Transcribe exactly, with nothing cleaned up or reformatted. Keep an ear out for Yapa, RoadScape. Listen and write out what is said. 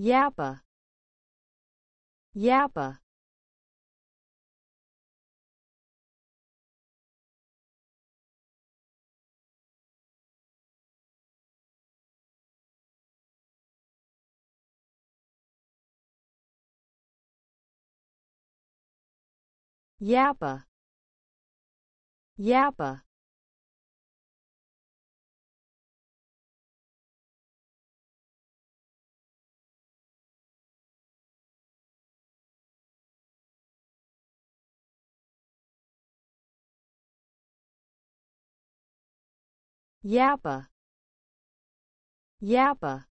Yapa, Yapa. Yapa, Yapa. Yapa, Yapa.